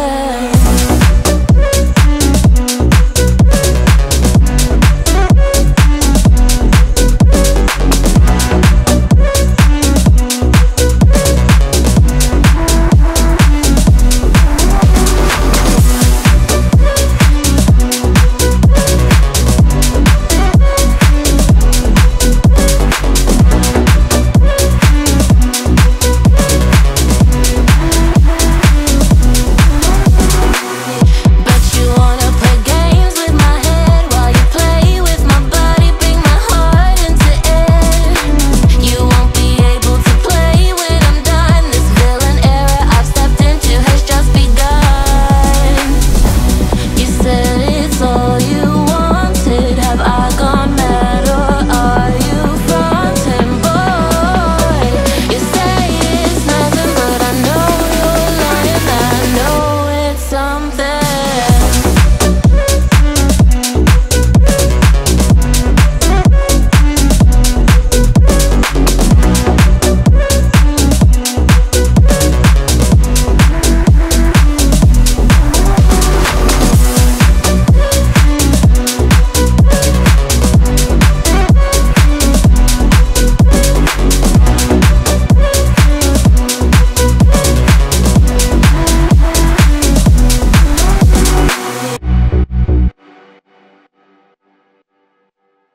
love.